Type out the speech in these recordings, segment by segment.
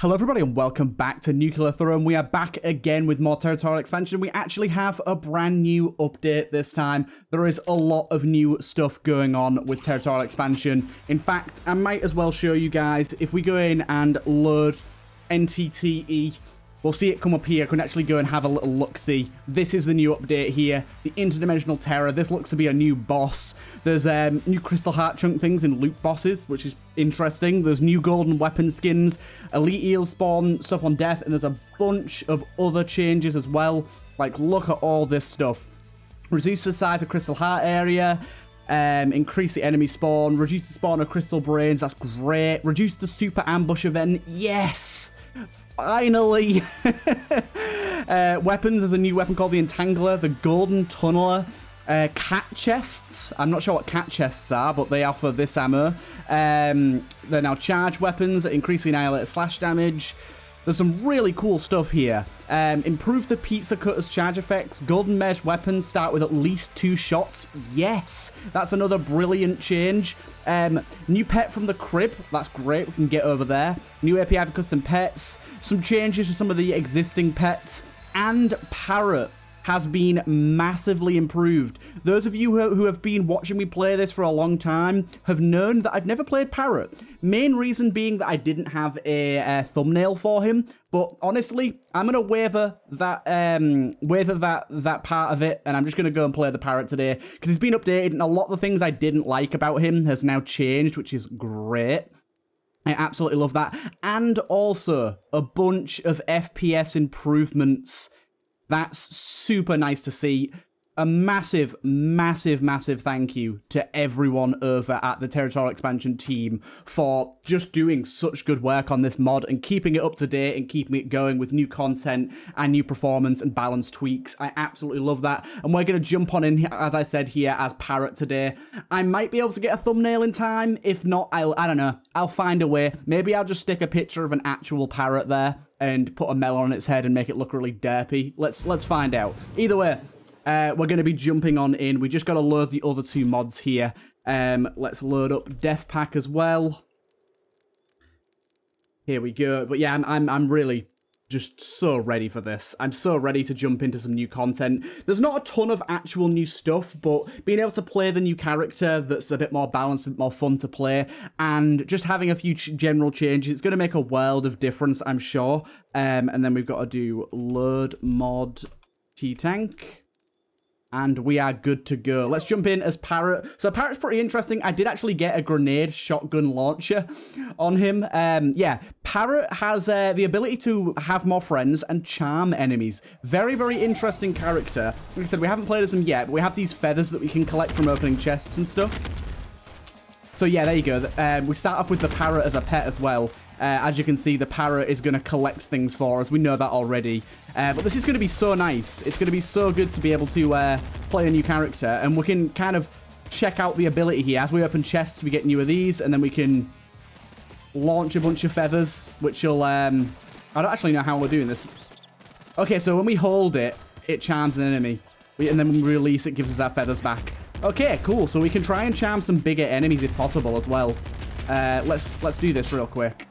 Hello everybody and welcome back to Nuclear Throne. We are back again with more Territorial Expansion. We actually have a brand new update this time. There is a lot of new stuff going on with Territorial Expansion. In fact, I might as well show you guys, if we go in and load NTTE, we'll see it come up here. I can actually go and have a little look-see. This is the new update here, the Interdimensional Terror. This looks to be a new boss. There's new Crystal Heart chunk things in loot bosses, which is interesting. There's new golden weapon skins, elite eel spawn, stuff on death, and there's a bunch of other changes as well. Like, look at all this stuff. Reduce the size of Crystal Heart area, increase the enemy spawn, reduce the spawn of Crystal Brains. That's great. Reduce the Super Ambush event. Yes! Finally! Weapons, there's a new weapon called the entangler, the golden tunneler, cat chests. I'm not sure what cat chests are, but they offer this ammo. They're now charge weapons, increase the annihilator slash damage. There's some really cool stuff here. Improve the pizza cutter's charge effects. Golden mesh weapons start with at least 2 shots. Yes, that's another brilliant change. New pet from the crib. That's great. We can get over there. New API for custom pets. Some changes to some of the existing pets. And Parrot has been massively improved. Those of you who have been watching me play this for a long time have known that I've never played Parrot. Main reason being that I didn't have a thumbnail for him, but honestly, I'm gonna waiver that part of it, and I'm just gonna go and play the Parrot today, because he's been updated, and a lot of the things I didn't like about him has now changed, which is great. I absolutely love that. And also, a bunch of FPS improvements. That's super nice to see. A massive, massive, massive thank you to everyone over at the Territorial Expansion team for just doing such good work on this mod and keeping it up to date and keeping it going with new content and new performance and balance tweaks. I absolutely love that. And we're going to jump on in, as I said, here as Parrot today. I might be able to get a thumbnail in time. If not, I don't know. I'll find a way. Maybe I'll just stick a picture of an actual parrot there and put a melon on its head and make it look really derpy. Let's find out. Either way, we're going to be jumping on in. We just got to load the other 2 mods here. Let's load up Death Pack as well. Here we go. But yeah, I'm really just so ready for this. I'm so ready to jump into some new content. There's not a ton of actual new stuff, but being able to play the new character that's a bit more balanced and more fun to play, and just having a few general changes, it's going to make a world of difference, I'm sure. And then we've got to do load mod Tank. And we are good to go. Let's jump in as Parrot. So Parrot's pretty interesting. I did actually get a grenade shotgun launcher on him. Yeah, Parrot has the ability to have more friends and charm enemies. Very, very interesting character. Like I said, we haven't played as him yet, but we have these feathers that we can collect from opening chests and stuff. So yeah, there you go. We start off with the Parrot as a pet as well. As you can see, the Parrot is going to collect things for us. We know that already. But this is going to be so nice. It's going to be so good to be able to play a new character. And we can kind of check out the ability here. As we open chests, we get new of these. And then we can launch a bunch of feathers, which will... I don't actually know how we're doing this. Okay, so when we hold it, it charms an enemy. And then when we release, it gives us our feathers back. Okay, cool. So we can try and charm some bigger enemies if possible as well. Let's do this real quick.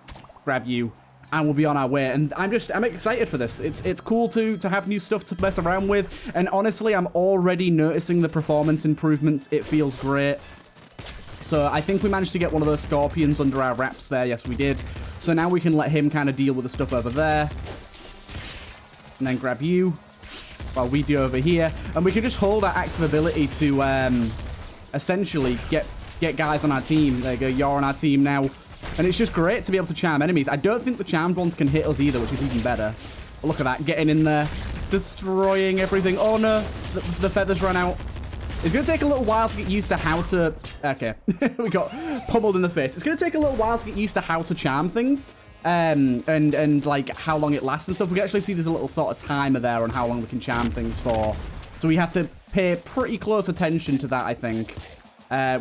Grab you, and we'll be on our way. And I'm excited for this. It's cool to have new stuff to mess around with. And honestly, I'm already noticing the performance improvements. It feels great. So I think we managed to get one of those scorpions under our wraps there. Yes, we did. So now we can let him kind of deal with the stuff over there. And then grab you while we do over here. And we can just hold our active ability to essentially get guys on our team. There you go. You're on our team now. And it's just great to be able to charm enemies. I don't think the charmed ones can hit us either, which is even better. But look at that, getting in there, destroying everything. Oh no, the feathers run out. It's going to take a little while to get used to how to... Okay, we got pummeled in the face. It's going to take a little while to get used to how to charm things. And like how long it lasts and stuff. We can actually see there's a little sort of timer there on how long we can charm things for. So we have to pay pretty close attention to that, I think.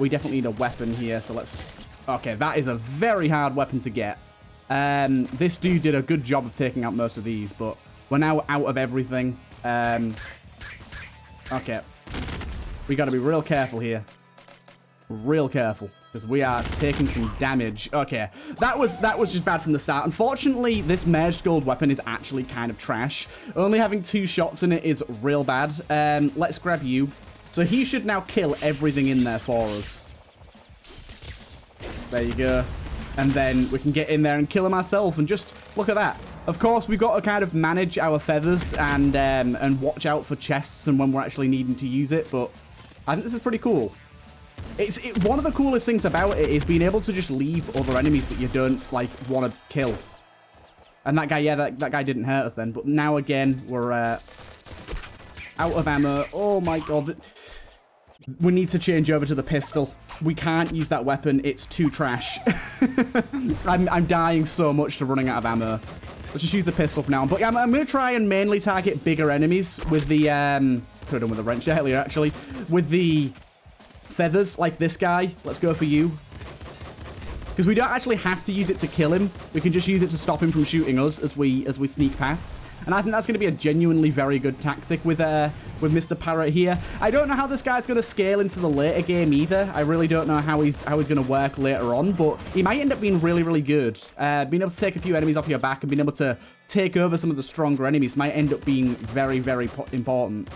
We definitely need a weapon here, so let's... Okay, that is a very hard weapon to get. This dude did a good job of taking out most of these, but we're now out of everything. Okay. We got to be real careful here. Real careful. because we are taking some damage. Okay, that was just bad from the start. Unfortunately, this merged gold weapon is actually kind of trash. Only having 2 shots in it is real bad. Let's grab you. So he should now kill everything in there for us. There you go. And then we can get in there and kill him ourselves. And just look at that. Of course, we've got to kind of manage our feathers and watch out for chests and when we're actually needing to use it. But I think this is pretty cool. It's one of the coolest things about it is being able to just leave other enemies that you don't like want to kill. And that guy, yeah, that guy didn't hurt us then. But now again, we're out of ammo. Oh my god. We need to change over to the pistol. We can't use that weapon. It's too trash. I'm dying so much to running out of ammo. Let's just use the pistol for now. But yeah, I'm going to try and mainly target bigger enemies with the... could have done with the wrench earlier, actually. With the feathers, like this guy. Let's go for you. Because we don't actually have to use it to kill him. We can just use it to stop him from shooting us as we sneak past. And I think that's going to be a genuinely very good tactic with Mr. Parrot here. I don't know how this guy's going to scale into the later game either. I really don't know how he's going to work later on, but he might end up being really, really good. Being able to take a few enemies off your back and being able to take over some of the stronger enemies might end up being very, very important.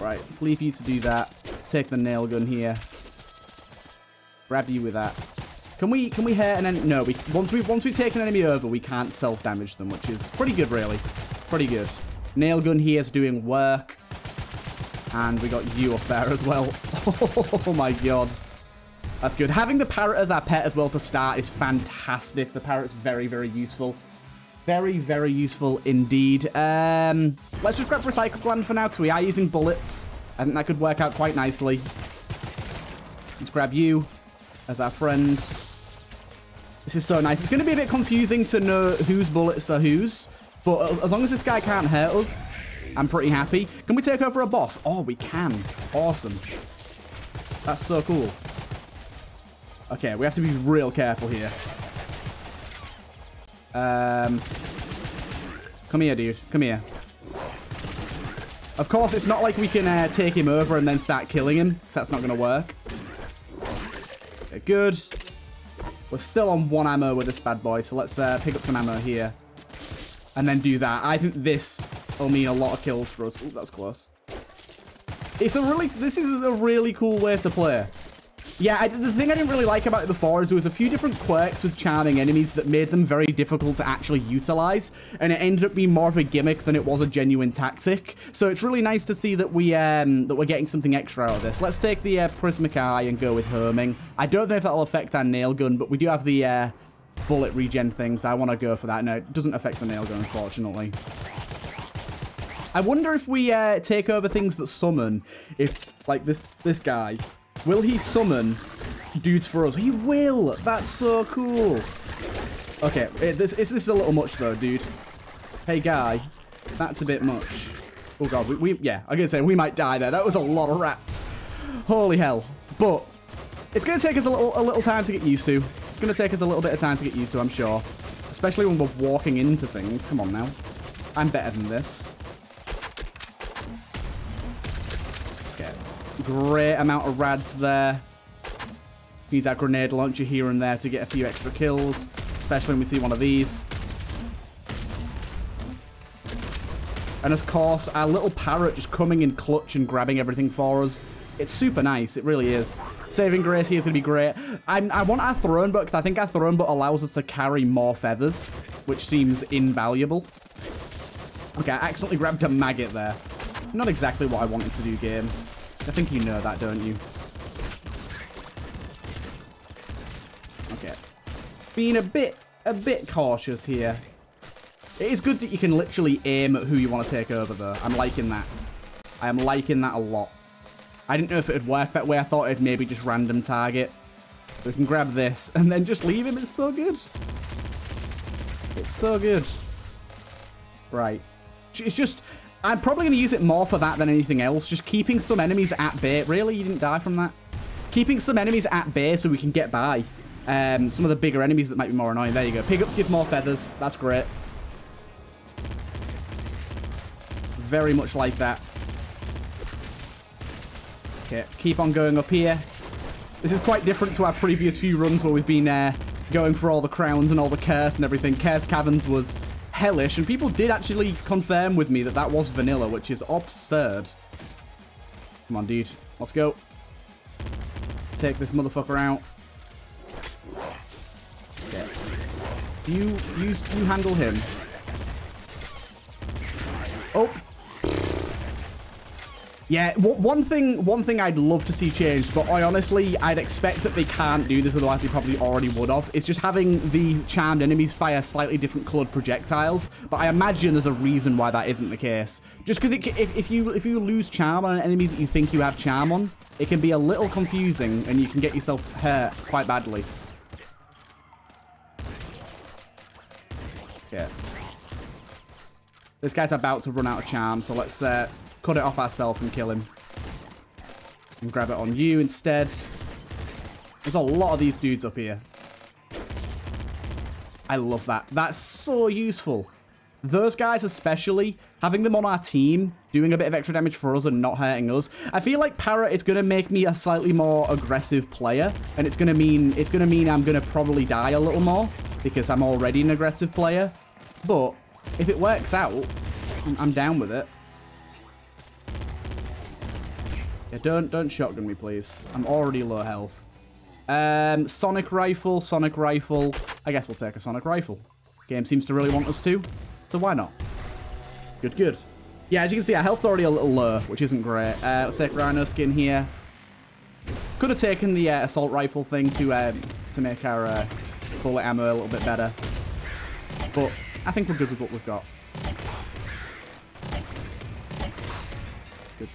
Right, let's leave you to do that. Let's take the nail gun here. Grab you with that. Can we hurt an enemy? No, once we take an enemy over, we can't self-damage them, which is pretty good, really. Pretty good. Nail gun here is doing work. And we got you up there as well. Oh my god. That's good. Having the parrot as our pet as well to start is fantastic. The parrot's very, very useful. Very, very useful indeed. Let's just grab recycle gland for now, because we are using bullets. I think that could work out quite nicely. Let's grab you as our friend. This is so nice. It's going to be a bit confusing to know whose bullets are whose, but as long as this guy can't hurt us, I'm pretty happy. Can we take over a boss? Oh, we can. Awesome. That's so cool. Okay, we have to be real careful here. Come here, dude. Come here. Of course, it's not like we can take him over and then start killing him. That's not going to work. Good. We're still on 1 ammo with this bad boy, so let's pick up some ammo here. And then do that. I think this will mean a lot of kills for us. Ooh, that was close. This is a really cool way to play. Yeah, the thing I didn't really like about it before is there was a few different quirks with charming enemies that made them very difficult to actually utilize, and it ended up being more of a gimmick than it was a genuine tactic. So it's really nice to see that we're getting something extra out of this. Let's take the Prismic Eye and go with homing. I don't know if that'll affect our nail gun, but we do have the bullet regen things. I want to go for that. No, it doesn't affect the nail gun, unfortunately. I wonder if we take over things that summon, if like this guy. Will he summon dudes for us? He will! That's so cool. Okay, this is a little much though, dude. Hey, guy. That's a bit much. Oh, God. Yeah, I was going to say, we might die there. That was a lot of rats. Holy hell. But it's going to take us a little time to get used to. It's going to take us a little bit of time to get used to, I'm sure. Especially when we're walking into things. Come on, now. I'm better than this. Great amount of rads there. Use our grenade launcher here and there to get a few extra kills, especially when we see one of these. And of course, our little parrot just coming in clutch and grabbing everything for us. It's super nice. It really is. Saving grace here is going to be great. I want our throne butt because I think our throne butt allows us to carry more feathers, which seems invaluable. Okay, I accidentally grabbed a maggot there. Not exactly what I wanted to do, game. I think you know that, don't you? Okay. Being a bit cautious here. It is good that you can literally aim at who you want to take over, though. I'm liking that. I am liking that a lot. I didn't know if it would work that way. I thought it'd maybe just random target. We can grab this and then just leave him. It's so good. It's so good. Right. It's just... I'm probably going to use it more for that than anything else. Just keeping some enemies at bay. Really? You didn't die from that? Keeping some enemies at bay so we can get by. Some of the bigger enemies that might be more annoying. There you go. Pickups give more feathers. That's great. Very much like that. Okay. Keep on going up here. This is quite different to our previous few runs where we've been going for all the crowns and all the curse and everything. Curse Caverns was hellish, and people did actually confirm with me that that was vanilla, which is absurd. Come on, dude. Let's go. Take this motherfucker out. Okay. You handle him. Oh. Yeah, one thing I'd love to see changed, but I honestly, I'd expect that they can't do this, otherwise they probably already would have. It's just having the charmed enemies fire slightly different colored projectiles, but I imagine there's a reason why that isn't the case. Just because if you lose charm on an enemy that you think you have charm on, it can be a little confusing and you can get yourself hurt quite badly. Yeah. This guy's about to run out of charm, so let's... cut it off ourselves and kill him. And grab it on you instead. There's a lot of these dudes up here. I love that. That's so useful. Those guys especially, having them on our team, doing a bit of extra damage for us and not hurting us. I feel like Parrot is going to make me a slightly more aggressive player. And it's going to mean I'm going to probably die a little more because I'm already an aggressive player. But if it works out, I'm down with it. Yeah, don't shotgun me, please. I'm already low health. Sonic rifle. I guess we'll take a Sonic rifle. Game seems to really want us to, so why not? Good. Yeah, as you can see, our health's already a little low, which isn't great. Let's take rhino skin here. Could have taken the assault rifle thing to make our bullet ammo a little bit better. But I think we're good with what we've got.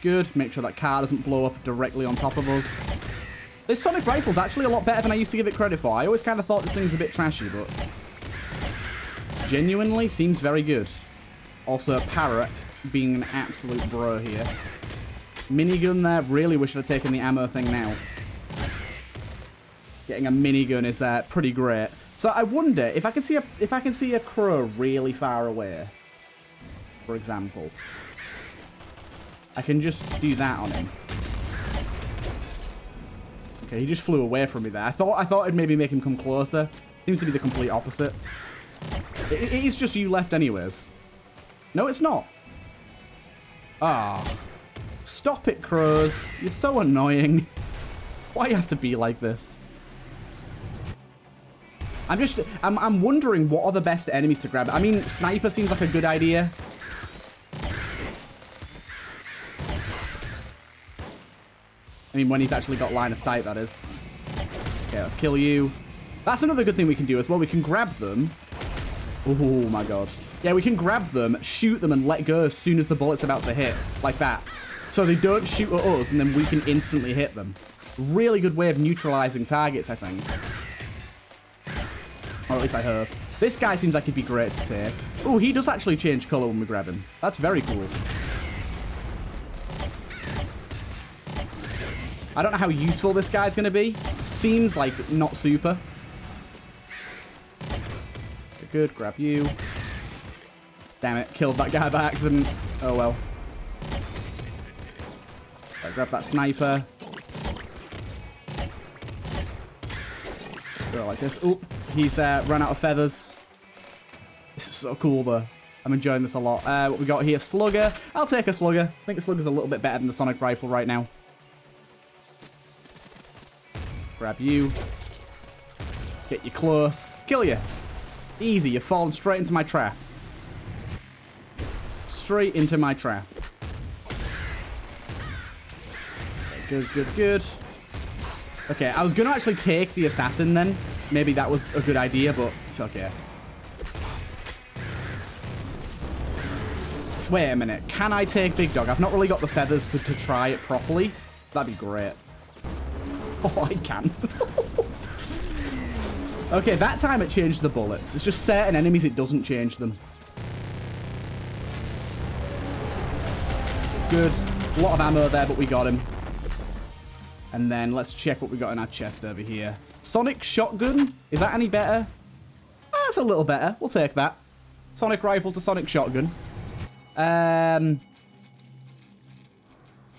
Good. Make sure that car doesn't blow up directly on top of us. This Sonic rifle's actually a lot better than I used to give it credit for. I always kind of thought this thing's a bit trashy, but... genuinely seems very good. Also, Parrot being an absolute bro here. Minigun there. Really wish I'd taken the ammo thing now. Getting a minigun is pretty great. So I wonder if I can see a crow really far away, for example. I can just do that on him. Okay, he just flew away from me there. I thought it'd maybe make him come closer. Seems to be the complete opposite. It is just you left anyways. No, it's not. Ah. Oh, stop it, crows. You're so annoying. Why do you have to be like this? I'm wondering what are the best enemies to grab. I mean, sniper seems like a good idea. I mean, when he's actually got line of sight, that is. Okay, let's kill you. That's another good thing we can do as well. We can grab them. Oh, my God. Yeah, we can grab them, shoot them, and let go as soon as the bullet's about to hit. Like that. So they don't shoot at us, and then we can instantly hit them. Really good way of neutralizing targets, I think. Or at least I hope. This guy seems like he'd be great to take. Oh, he does actually change color when we grab him. That's very cool. I don't know how useful this guy's going to be. Seems like not super. Good, grab you. Damn it, killed that guy by accident. Oh well. Right, grab that sniper. Go like this. Oh, he's run out of feathers. This is so cool though. I'm enjoying this a lot. What we got here? Slugger. I'll take a slugger. I think the slugger's a little bit better than the Sonic rifle right now. Grab you, get you close, kill you. Easy, you're falling straight into my trap. Straight into my trap. Good. Okay, I was going to actually take the assassin then. Maybe that was a good idea, but it's okay. Wait a minute, can I take Big Dog? I've not really got the feathers to try it properly. That'd be great. Oh, I can. Okay, that time it changed the bullets. It's just certain enemies, it doesn't change them. Good. A lot of ammo there, but we got him. And then let's check what we got in our chest over here. Sonic shotgun. Is that any better? That's a little better. We'll take that. Sonic rifle to Sonic shotgun.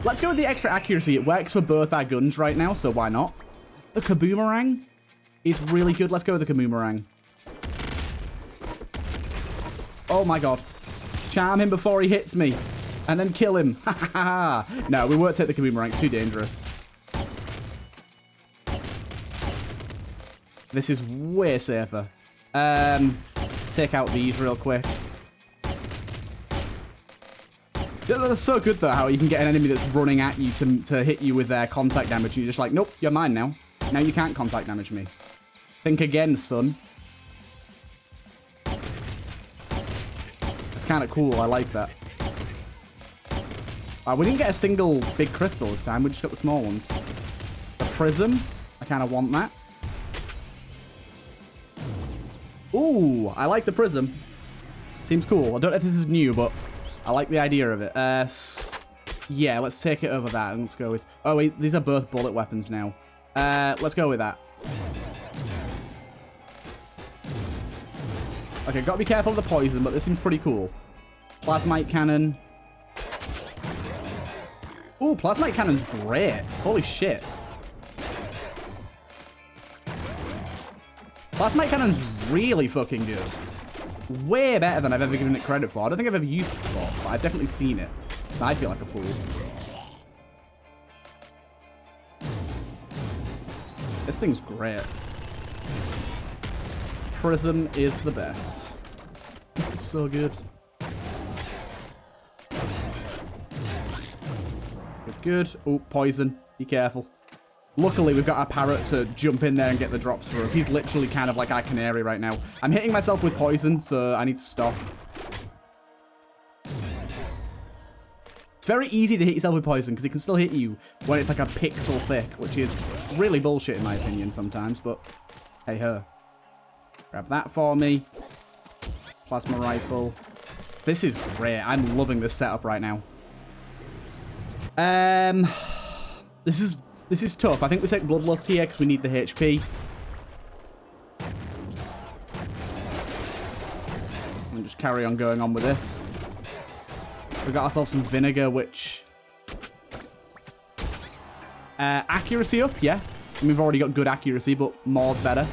Let's go with the extra accuracy. It works for both our guns right now, so why not? The Kaboomerang is really good. Let's go with the Kaboomerang. Oh my god. Charm him before he hits me. And then kill him. Ha ha ha. No, we won't take the Kaboomerang. It's too dangerous. This is way safer. Take out these real quick. That's so good, though, how you can get an enemy that's running at you to hit you with their contact damage. You're just like, nope, you're mine now. Now you can't contact damage me. Think again, son. That's kind of cool. I like that. We didn't get a single big crystal this time. We just got the small ones. The prism. I kind of want that. Ooh, I like the prism. Seems cool. I don't know if this is new, but I like the idea of it. Yeah, let's take it over that and let's go with... Oh, wait, these are both bullet weapons now. Let's go with that. Okay, got to be careful of the poison, but this seems pretty cool. Plasmite cannon. Ooh, Plasmite cannon's great. Holy shit. Plasmite cannon's really fucking good. Way better than I've ever given it credit for. I don't think I've ever used it before, but I've definitely seen it. I feel like a fool. This thing's great. Prism is the best. It's so good. Good, good. Oh, poison. Be careful. Luckily, we've got our parrot to jump in there and get the drops for us. He's literally kind of like our canary right now. I'm hitting myself with poison, so I need to stop. It's very easy to hit yourself with poison because it can still hit you when it's like a pixel thick, which is really bullshit in my opinion sometimes, but hey-ho. Grab that for me. Plasma rifle. This is great. I'm loving this setup right now. This is tough. I think we take Bloodlust here because we need the HP. And just carry on going on with this. We got ourselves some vinegar, which... accuracy up, yeah. And we've already got good accuracy, but more's better.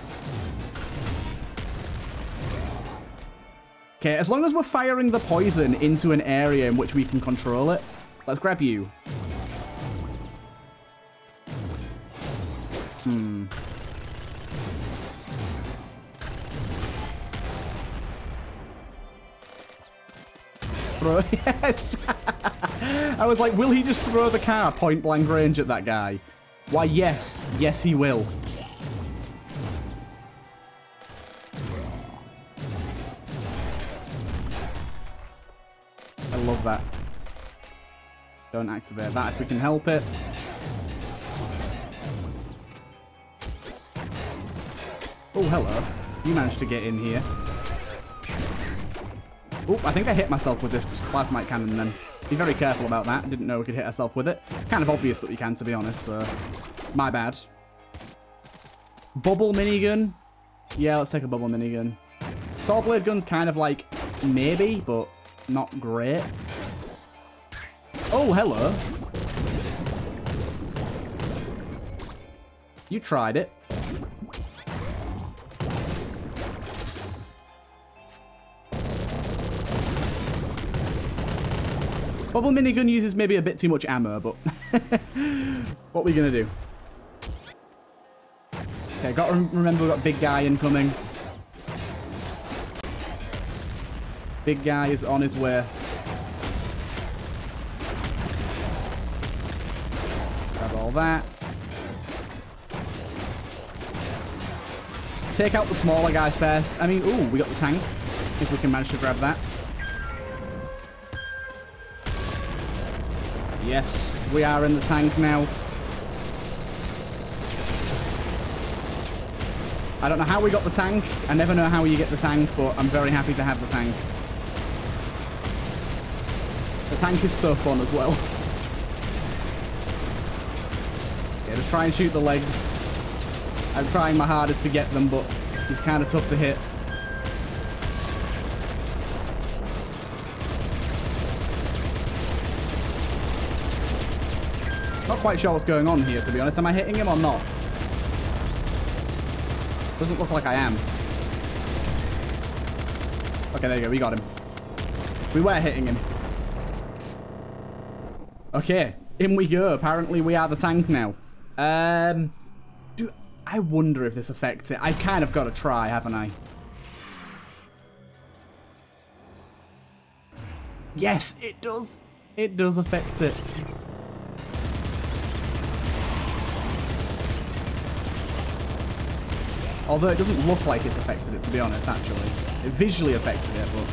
Okay, as long as we're firing the poison into an area in which we can control it, let's grab you. Bro, yes. I was like, will he just throw the car point blank range at that guy? Why, yes. Yes, he will. I love that. Don't activate that if we can help it. Oh, hello. You managed to get in here. Oh, I think I hit myself with this plasmite cannon then. Be very careful about that. I didn't know we could hit ourselves with it. Kind of obvious that we can, to be honest, so... My bad. Bubble minigun. Yeah, let's take a bubble minigun. Saw blade gun's kind of like, maybe, but not great. Oh, hello. You tried it. Bubble minigun uses maybe a bit too much ammo, but what are we going to do? Okay, got to remember we've got big guy incoming. Big guy is on his way. Grab all that. Take out the smaller guy first. I mean, ooh, we got the tank. If we can manage to grab that. Yes, we are in the tank now. I don't know how we got the tank. I never know how you get the tank, but I'm very happy to have the tank. The tank is so fun as well. Yeah, just try and shoot the legs. I'm trying my hardest to get them, but he's kind of tough to hit. Not quite sure what's going on here, to be honest. Am I hitting him or not? Doesn't look like I am. Okay, there you go. We got him. We were hitting him. Okay, in we go. Apparently, we are the tank now. I wonder if this affects it. I kind of got to try, haven't I? Yes, it does. It does affect it. Although it doesn't look like it's affected it, to be honest, actually. It visually affected it, but...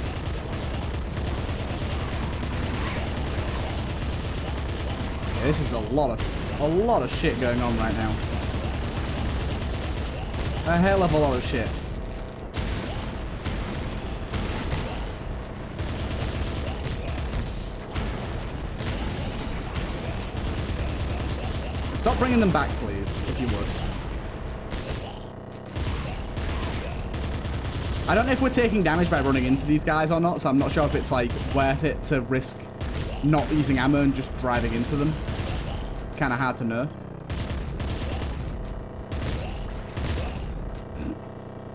yeah, this is a lot of shit going on right now. A hell of a lot of shit. Stop bringing them back, please, if you would. I don't know if we're taking damage by running into these guys or not, so I'm not sure if it's, like, worth it to risk not using ammo and just driving into them. Kind of hard to know.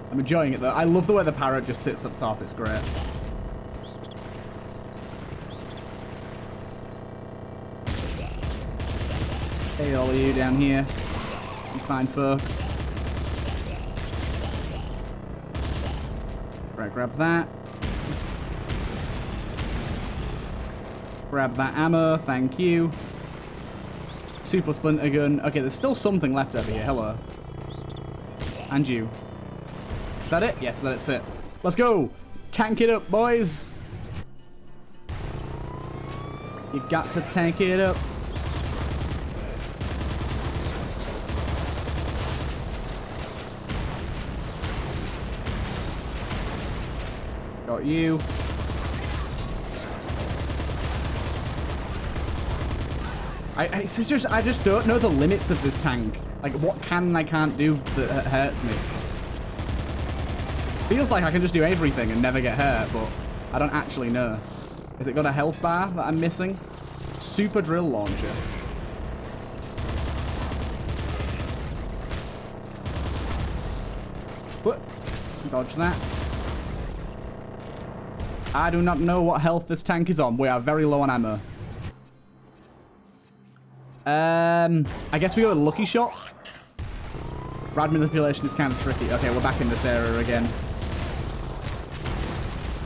I'm enjoying it, though. I love the way the parrot just sits up top. It's great. Hey, all of you down here. You fine folk. Right, grab that. Grab that ammo, thank you. Super splinter gun. Okay, there's still something left over here. Hello. And you. Is that it? Yes, that's it. Let's go! Tank it up, boys! You got to tank it up. Got you. I just don't know the limits of this tank. Like, what can and I can't do that hurts me. Feels like I can just do everything and never get hurt, but I don't actually know. Has it got a health bar that I'm missing? Super drill launcher. What? Dodge that. I do not know what health this tank is on. We are very low on ammo. I guess we go with lucky shot. Rad manipulation is kind of tricky. Okay, we're back in this area again.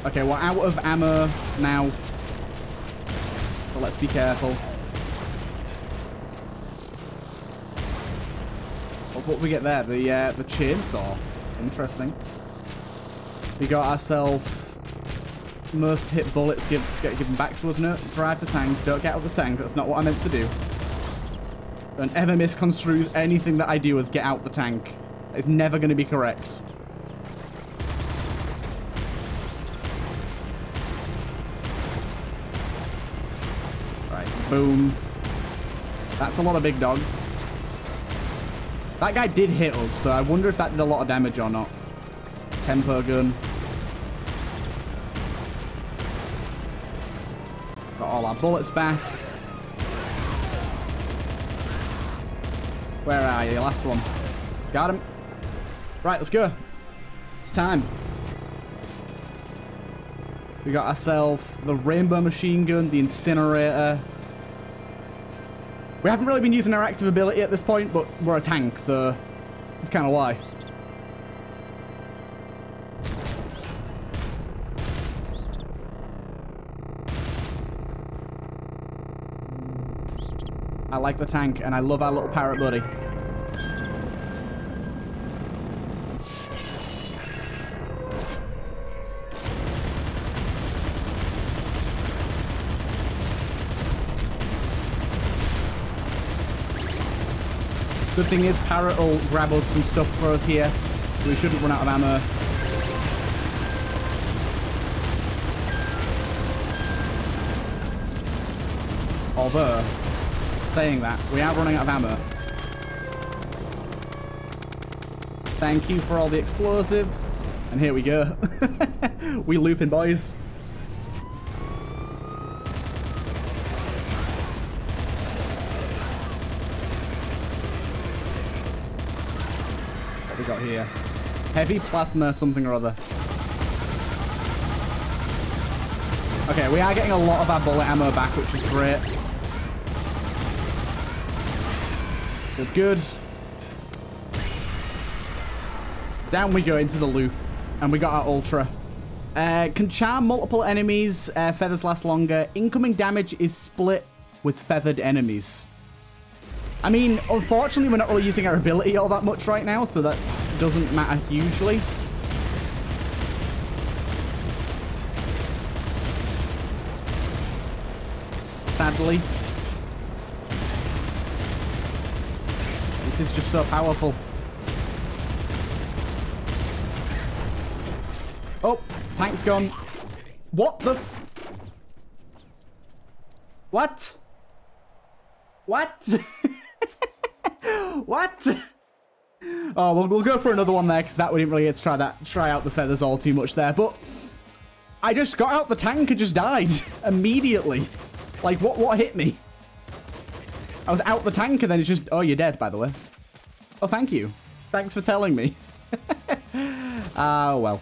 Okay, we're out of ammo now. So let's be careful. What did we get there? The chainsaw. Interesting. We got ourselves... most hit bullets get given back to us. No, drive the tank. Don't get out of the tank. That's not what I meant to do. Don't ever misconstrue anything that I do as get out the tank. It's never going to be correct. Right, boom. That's a lot of big dogs. That guy did hit us, so I wonder if that did a lot of damage or not. Tempo gun. Got all our bullets back. Where are you? Last one. Got him. Right, let's go. It's time. We got ourselves the rainbow machine gun, the incinerator. We haven't really been using our active ability at this point, but we're a tank, so that's kind of why. I like the tank, and I love our little parrot buddy. Good thing is, Parrot will grab us some stuff for us here, so we shouldn't run out of ammo. Although... saying that, we are running out of ammo. Thank you for all the explosives. And here we go. We looping, boys. What we got here? Heavy plasma something or other. Okay, we are getting a lot of our bullet ammo back, which is great. Good, good. Down we go into the loop. And we got our ultra. Can charm multiple enemies. Feathers last longer. Incoming damage is split with feathered enemies. I mean, unfortunately, we're not really using our ability all that much right now, so that doesn't matter hugely. Sadly. This is just so powerful. Oh, tank's gone. What the? What? What? What? Oh, we'll go for another one there because that wouldn't really get to try out the feathers all too much there. But I just got out the tank and just died immediately. Like, what hit me? I was out the tank and then it's just... Oh, you're dead, by the way. Oh, thank you. Thanks for telling me. Well.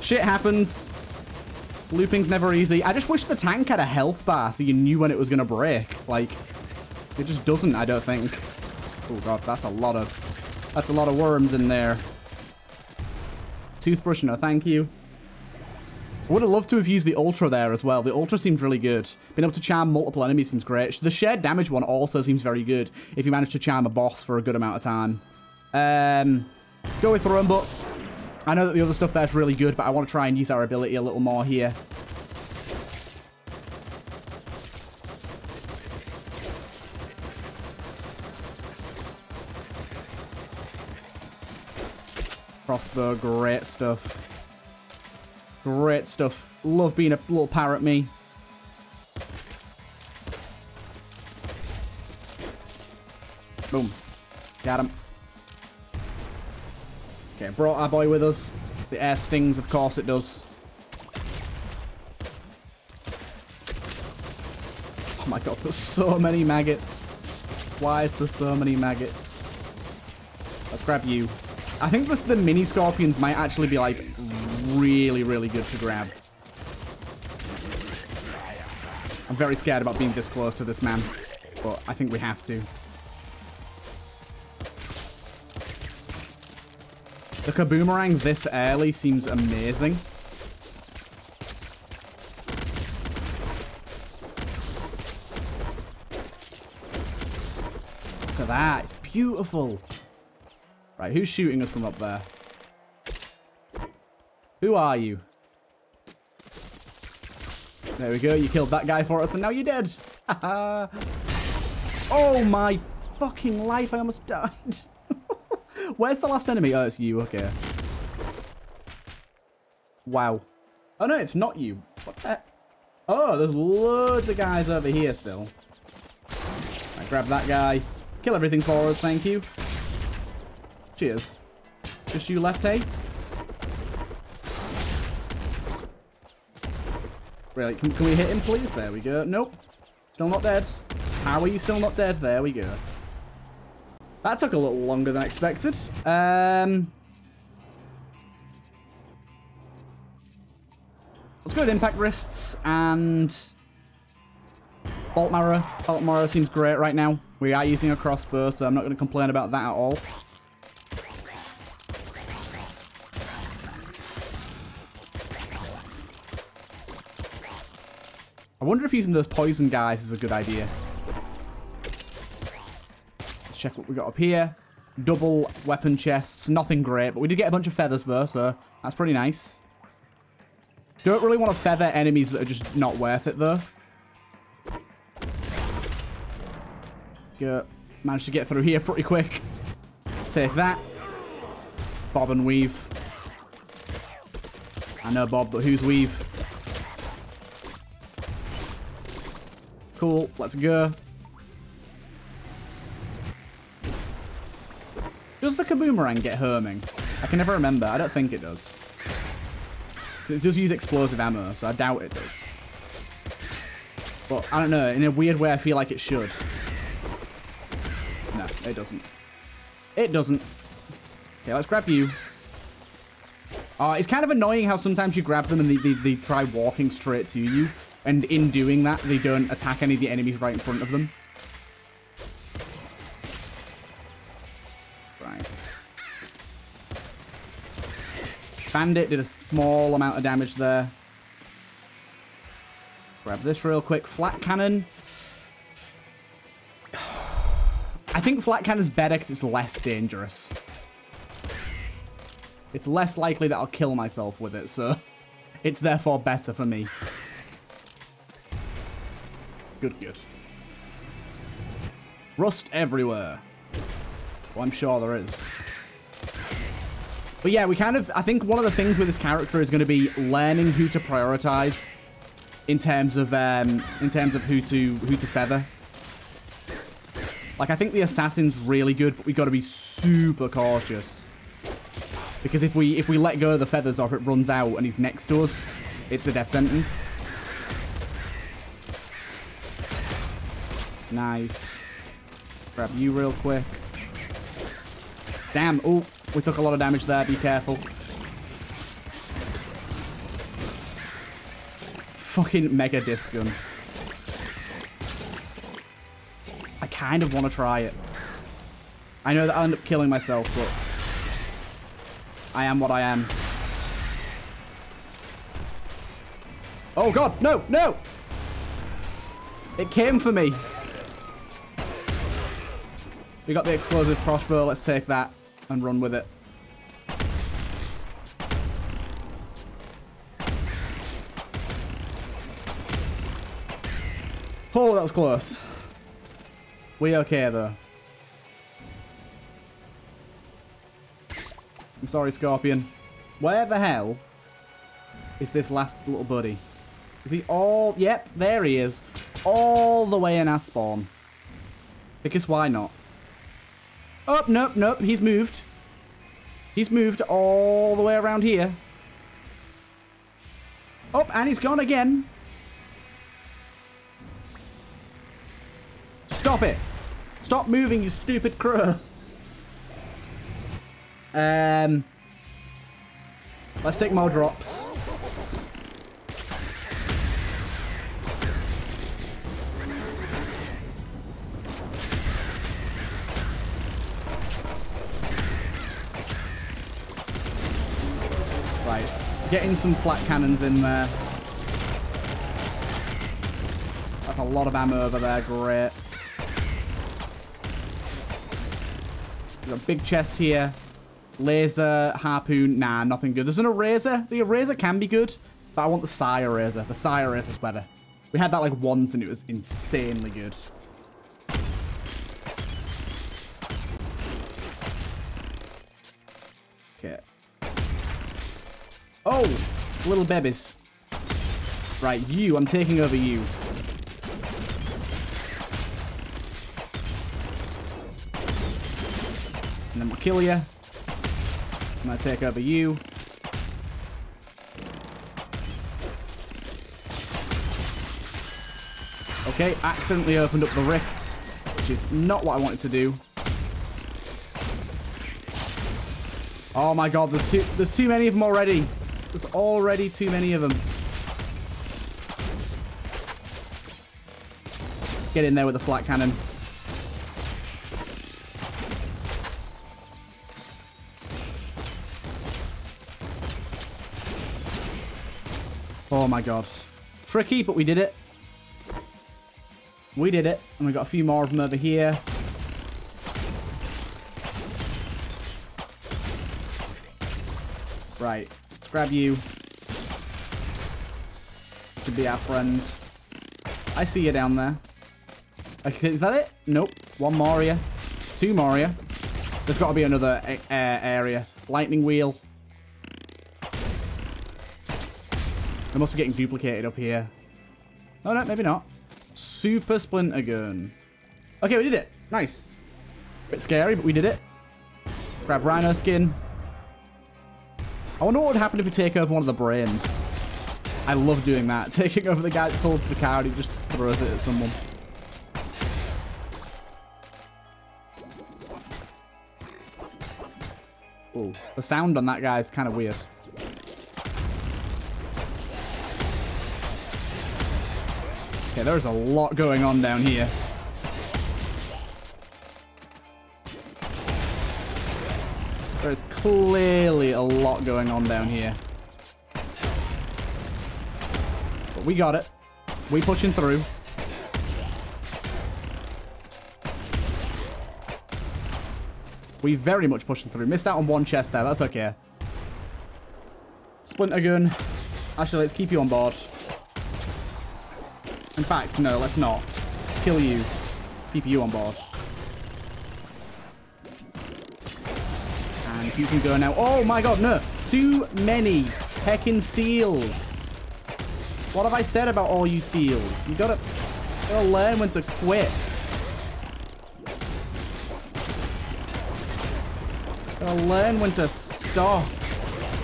Shit happens. Looping's never easy. I just wish the tank had a health bar so you knew when it was going to break. Like, it just doesn't, I don't think. Oh, God, that's a lot of worms in there. Toothbrush, no thank you. I would have loved to have used the Ultra there as well. The Ultra seems really good. Being able to charm multiple enemies seems great. The shared damage one also seems very good if you manage to charm a boss for a good amount of time. Go with throne butts. I know that the other stuff there is really good, but I want to try and use our ability a little more here. Crossbow, great stuff. Great stuff. Love being a little parrot me. Boom. Got him. Okay, brought our boy with us. The air stings, of course it does. Oh my God, there's so many maggots. Why is there so many maggots? Let's grab you. I think this, the mini scorpions might actually be like really, really good to grab. I'm very scared about being this close to this man, but I think we have to. The Kaboomerang this early seems amazing. Look at that. It's beautiful. Right, who's shooting us from up there? Who are you? There we go. You killed that guy for us and now you're dead. Oh my fucking life. I almost died. Where's the last enemy? Oh, it's you. Okay. Wow. Oh, no, it's not you. What the heck? Oh, there's loads of guys over here still. Right, grab that guy. Kill everything for us. Thank you. Cheers. Just you left, eh? Really? Can we hit him, please? There we go. Nope. Still not dead. How are you still not dead? There we go. That took a little longer than expected. Let's go with impact wrists and bolt marrow. Bolt marrow seems great right now. We are using a crossbow, so I'm not going to complain about that at all. I wonder if using those poison guys is a good idea. Check what we got up here. Double weapon chests. Nothing great, but we did get a bunch of feathers though, so that's pretty nice. Don't really want to feather enemies that are just not worth it though. Go. Managed to get through here pretty quick. Take that. Bob and weave. I know Bob, but who's weave? Cool, let's go. Does the Kaboomerang get herming? I can never remember. I don't think it does. It does use explosive ammo, so I doubt it does. But I don't know. In a weird way, I feel like it should. No, it doesn't. It doesn't. Okay, let's grab you. It's kind of annoying how sometimes you grab them and they try walking straight to you, and in doing that, they don't attack any of the enemies right in front of them. Right. Bandit did a small amount of damage there. Grab this real quick. Flat cannon. I think flat cannon's better because it's less dangerous. It's less likely that I'll kill myself with it, so it's therefore better for me. Good, good. Rust everywhere. Well, I'm sure there is. But yeah, we kind of... I think one of the things with this character is going to be learning who to prioritize in terms of who to feather. Like, I think the assassin's really good, but we've got to be super cautious. Because if we let go of the feathers, or if it runs out and he's next to us, it's a death sentence. Nice. Grab you real quick. Damn. Oh, we took a lot of damage there. Be careful. Fucking mega disc gun. I kind of want to try it. I know that I'll end up killing myself, but... I am what I am. Oh god, no, no! It came for me. We got the explosive crossbow, let's take that and run with it. Oh, that was close. We okay though. I'm sorry, Scorpion. Where the hell is this last little buddy? Is he all... Yep, there he is. All the way in our spawn. Because why not? Oh, nope, nope. He's moved. He's moved all the way around here. Oh, and he's gone again. Stop it. Stop moving, you stupid crow. Let's take more drops. Right, getting some flat cannons in there. That's a lot of ammo over there, great. There's a big chest here. Laser, harpoon, nah, nothing good. There's an eraser. The eraser can be good, but I want the Psy eraser. The Psy eraser's better. We had that like once and it was insanely good. Okay. Oh, little babies. Right, you, I'm taking over you. And then we'll kill you. I'm gonna take over you. Okay, accidentally opened up the rift, which is not what I wanted to do. Oh my god, there's too many of them already. There's already too many of them. Get in there with the flat cannon. Oh my god. Tricky, but we did it. We did it. And we got a few more of them over here. Right. Let's grab you. To be our friend. I see you down there. Okay, is that it? Nope. One more here. Two more here. There's got to be another area. Lightning wheel. They must be getting duplicated up here. Oh, no, maybe not. Super splinter gun. Okay, we did it. Nice. Bit scary, but we did it. Grab rhino skin. I wonder what would happen if we take over one of the brains. I love doing that. Taking over the guy that's holding the card, he just throws it at someone. Oh, the sound on that guy is kind of weird. Yeah, there's a lot going on down here. There's clearly a lot going on down here. But we got it. We pushing through. We very much pushing through. Missed out on one chest there. That's okay. Splinter gun. Actually, let's keep you on board. In fact, no, let's not. Kill you. Keep you on board. And you can go now. Oh my god, no. Too many heckin' seals. What have I said about all you seals? You gotta learn when to quit. Gotta learn when to stop.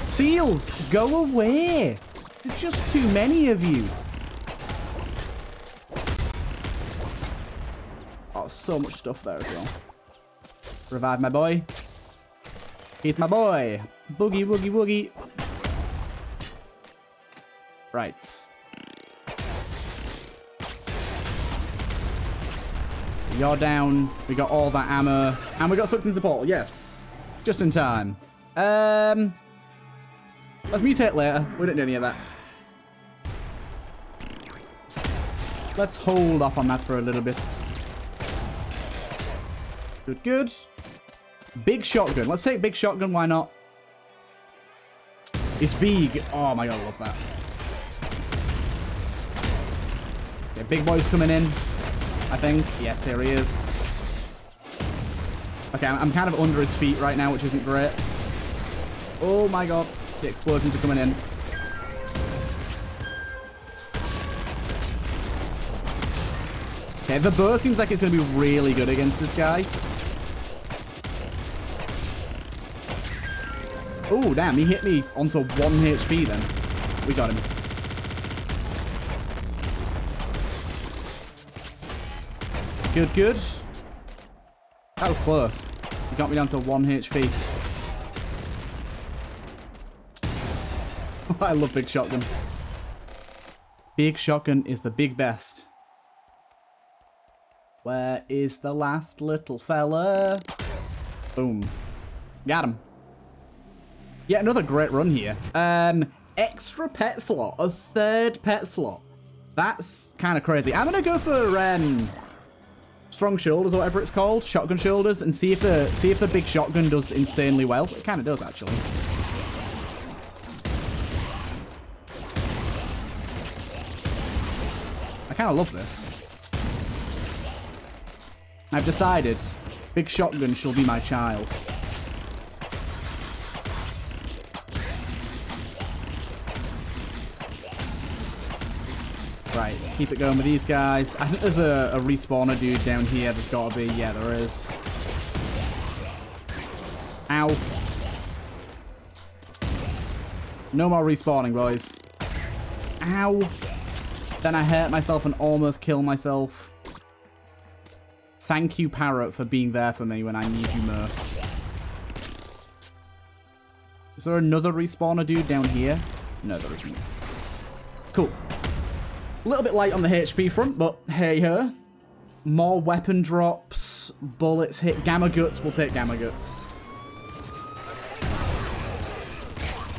Seals, go away. There's just too many of you. Oh, so much stuff there as well. Revive my boy. He's my boy. Boogie, woogie, woogie. Right. You're down. We got all that ammo. And we got sucked into the portal. Yes. Just in time. Let's mutate later. We didn't do any of that. Let's hold off on that for a little bit. Good, good. Big shotgun. Let's take big shotgun. Why not? It's big. Oh my god, I love that. Yeah, big boy's coming in, I think. Yes, here he is. Okay, I'm kind of under his feet right now, which isn't great. Oh my god. The explosions are coming in. Okay, the bow seems like it's going to be really good against this guy. Oh, damn, he hit me onto 1 HP then. We got him. Good, good. That was close. He got me down to 1 HP. I love big shotgun. Big shotgun is the big best. Where is the last little fella? Boom. Got him. Yeah, another great run here. Extra pet slot. A third pet slot. That's kind of crazy. I'm going to go for strong shoulders or whatever it's called. Shotgun shoulders. And see if the big shotgun does insanely well. It kind of does, actually. I kind of love this. I've decided big shotgun shall be my child. Right, keep it going with these guys. I think there's a respawner dude down here. There's got to be. Yeah, there is. Ow. No more respawning, boys. Ow. Then I hurt myself and almost kill myself. Thank you, Parrot, for being there for me when I need you most. Is there another respawner dude down here? No, there isn't. Cool. A little bit light on the HP front, but hey-ho. More weapon drops, bullets hit. Gamma Guts, we'll take Gamma Guts.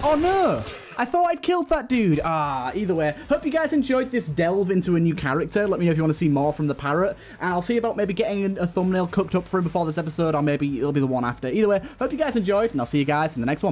Oh, no! I thought I'd killed that dude. Ah, either way. Hope you guys enjoyed this delve into a new character. Let me know if you want to see more from the Parrot. And I'll see about maybe getting a thumbnail cooked up for him before this episode, or maybe it'll be the one after. Either way, hope you guys enjoyed, and I'll see you guys in the next one.